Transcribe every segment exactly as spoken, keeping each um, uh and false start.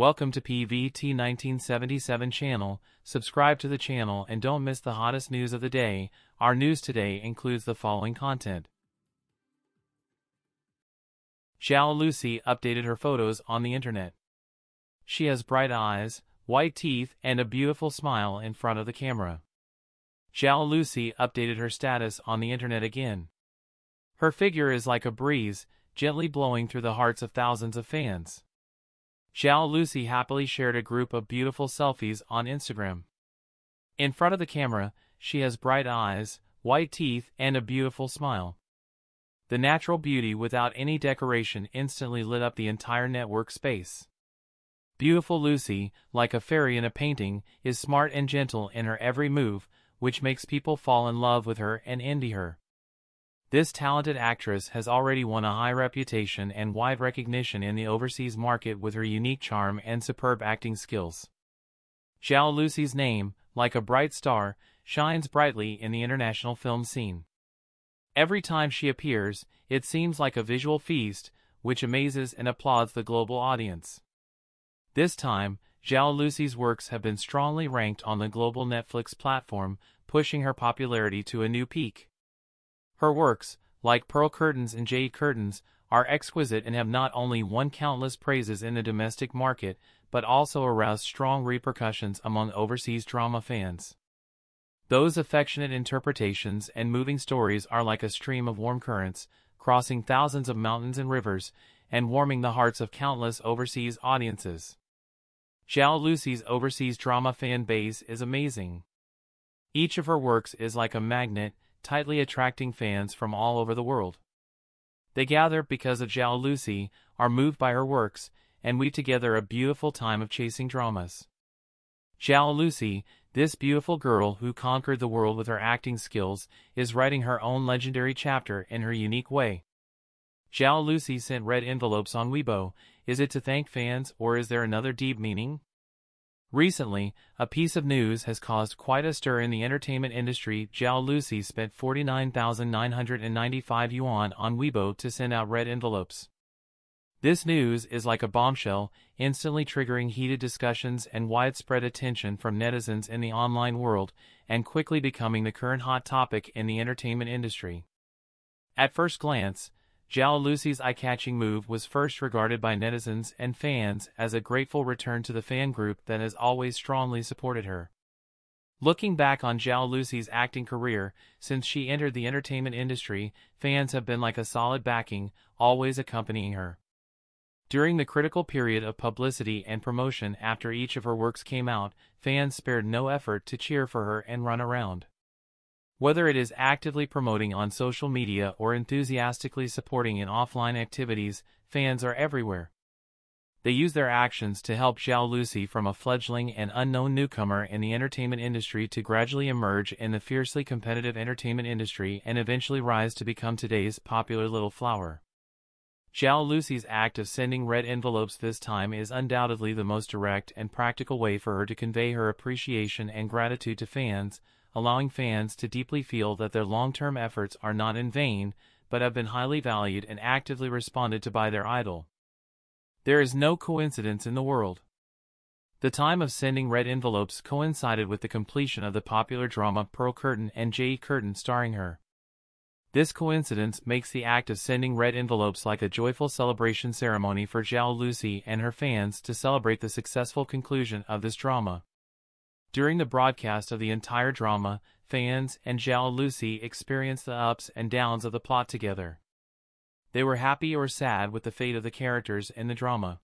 Welcome to P V T nineteen seventy-seven channel, subscribe to the channel and don't miss the hottest news of the day. Our news today includes the following content. Zhao Lusi updated her photos on the internet. She has bright eyes, white teeth and a beautiful smile in front of the camera. Zhao Lusi updated her status on the internet again. Her figure is like a breeze, gently blowing through the hearts of thousands of fans. Zhao Lusi happily shared a group of beautiful selfies on Instagram. In front of the camera, she has bright eyes, white teeth, and a beautiful smile. The natural beauty without any decoration instantly lit up the entire network space. Beautiful Lucy, like a fairy in a painting, is smart and gentle in her every move, which makes people fall in love with her and envy her. This talented actress has already won a high reputation and wide recognition in the overseas market with her unique charm and superb acting skills. Zhao Lusi's name, like a bright star, shines brightly in the international film scene. Every time she appears, it seems like a visual feast, which amazes and applauds the global audience. This time, Zhao Lusi's works have been strongly ranked on the global Netflix platform, pushing her popularity to a new peak. Her works, like Pearl Curtains and Jade Curtains, are exquisite and have not only won countless praises in the domestic market, but also aroused strong repercussions among overseas drama fans. Those affectionate interpretations and moving stories are like a stream of warm currents, crossing thousands of mountains and rivers, and warming the hearts of countless overseas audiences. Zhao Lusi's overseas drama fan base is amazing. Each of her works is like a magnet, tightly attracting fans from all over the world. They gather because of Zhao Lusi, are moved by her works, and weave together a beautiful time of chasing dramas. Zhao Lusi, this beautiful girl who conquered the world with her acting skills, is writing her own legendary chapter in her unique way. Zhao Lusi sent red envelopes on Weibo. Is it to thank fans or is there another deep meaning? Recently, a piece of news has caused quite a stir in the entertainment industry. Zhao Lusi spent forty-nine thousand nine hundred ninety-five yuan on Weibo to send out red envelopes. This news is like a bombshell, instantly triggering heated discussions and widespread attention from netizens in the online world, and quickly becoming the current hot topic in the entertainment industry. At first glance, Zhao Lusi's eye-catching move was first regarded by netizens and fans as a grateful return to the fan group that has always strongly supported her. Looking back on Zhao Lusi's acting career, since she entered the entertainment industry, fans have been like a solid backing, always accompanying her. During the critical period of publicity and promotion after each of her works came out, fans spared no effort to cheer for her and run around. Whether it is actively promoting on social media or enthusiastically supporting in offline activities, fans are everywhere. They use their actions to help Zhao Lusi, from a fledgling and unknown newcomer in the entertainment industry, to gradually emerge in the fiercely competitive entertainment industry and eventually rise to become today's popular little flower. Zhao Lusi's act of sending red envelopes this time is undoubtedly the most direct and practical way for her to convey her appreciation and gratitude to fans, allowing fans to deeply feel that their long-term efforts are not in vain, but have been highly valued and actively responded to by their idol. There is no coincidence in the world. The time of sending red envelopes coincided with the completion of the popular drama Pearl Curtain and Jade Curtain starring her. This coincidence makes the act of sending red envelopes like a joyful celebration ceremony for Zhao Lusi and her fans to celebrate the successful conclusion of this drama. During the broadcast of the entire drama, fans and Zhao Lusi experienced the ups and downs of the plot together. They were happy or sad with the fate of the characters in the drama.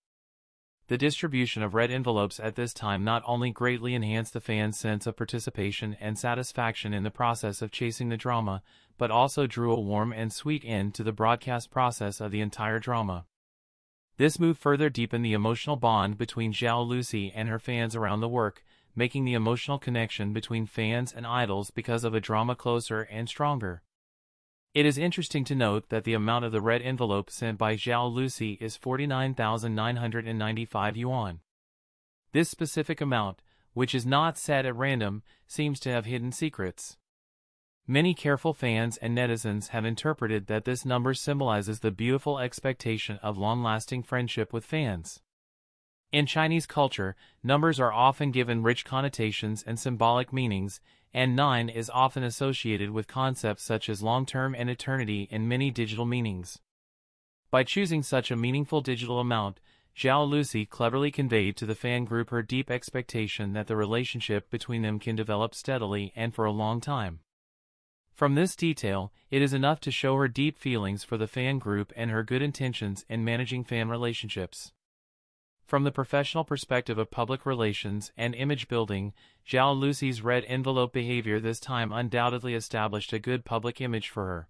The distribution of red envelopes at this time not only greatly enhanced the fans' sense of participation and satisfaction in the process of chasing the drama, but also drew a warm and sweet end to the broadcast process of the entire drama. This move further deepened the emotional bond between Zhao Lusi and her fans around the work, making the emotional connection between fans and idols because of a drama closer and stronger. It is interesting to note that the amount of the red envelope sent by Zhao Lusi is forty-nine thousand nine hundred ninety-five yuan. This specific amount, which is not set at random, seems to have hidden secrets. Many careful fans and netizens have interpreted that this number symbolizes the beautiful expectation of long-lasting friendship with fans. In Chinese culture, numbers are often given rich connotations and symbolic meanings, and nine is often associated with concepts such as long-term and eternity in many digital meanings. By choosing such a meaningful digital amount, Zhao Lusi cleverly conveyed to the fan group her deep expectation that the relationship between them can develop steadily and for a long time. From this detail, it is enough to show her deep feelings for the fan group and her good intentions in managing fan relationships. From the professional perspective of public relations and image building, Zhao Lusi's red envelope behavior this time undoubtedly established a good public image for her.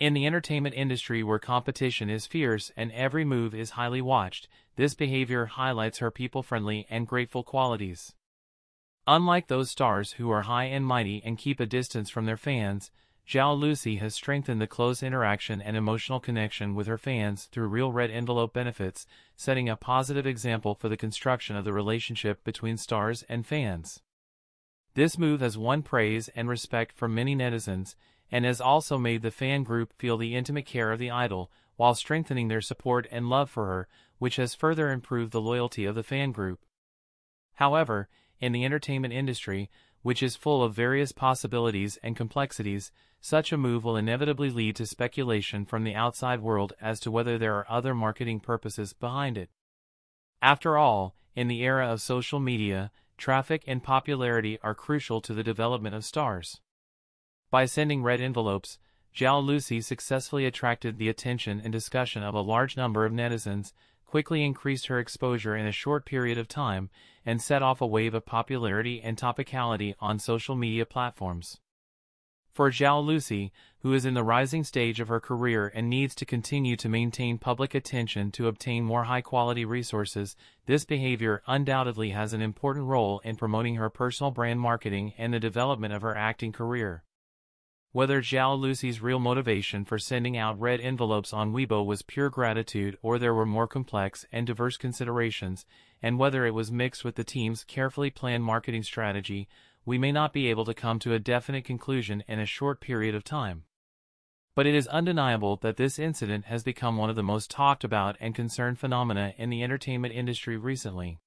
In the entertainment industry, where competition is fierce and every move is highly watched, this behavior highlights her people-friendly and grateful qualities. Unlike those stars who are high and mighty and keep a distance from their fans, Zhao Lusi has strengthened the close interaction and emotional connection with her fans through real red envelope benefits, setting a positive example for the construction of the relationship between stars and fans. This move has won praise and respect from many netizens, and has also made the fan group feel the intimate care of the idol, while strengthening their support and love for her, which has further improved the loyalty of the fan group. However, in the entertainment industry, which is full of various possibilities and complexities, such a move will inevitably lead to speculation from the outside world as to whether there are other marketing purposes behind it. After all, in the era of social media, traffic and popularity are crucial to the development of stars. By sending red envelopes, Zhao Lusi successfully attracted the attention and discussion of a large number of netizens, quickly increased her exposure in a short period of time, and set off a wave of popularity and topicality on social media platforms. For Zhao Lusi, who is in the rising stage of her career and needs to continue to maintain public attention to obtain more high-quality resources, this behavior undoubtedly has an important role in promoting her personal brand marketing and the development of her acting career. Whether Zhao Lusi's real motivation for sending out red envelopes on Weibo was pure gratitude or there were more complex and diverse considerations, and whether it was mixed with the team's carefully planned marketing strategy, we may not be able to come to a definite conclusion in a short period of time. But it is undeniable that this incident has become one of the most talked about and concerned phenomena in the entertainment industry recently.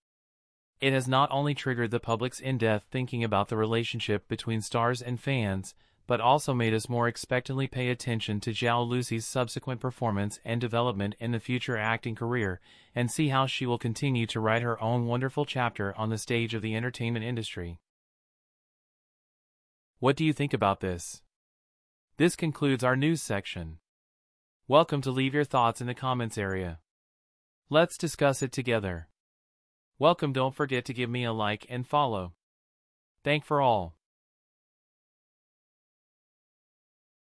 It has not only triggered the public's in-depth thinking about the relationship between stars and fans, but also made us more expectantly pay attention to Zhao Lusi's subsequent performance and development in the future acting career, and see how she will continue to write her own wonderful chapter on the stage of the entertainment industry. What do you think about this? This concludes our news section. Welcome to leave your thoughts in the comments area. Let's discuss it together. Welcome, don't forget to give me a like and follow. Thank for all.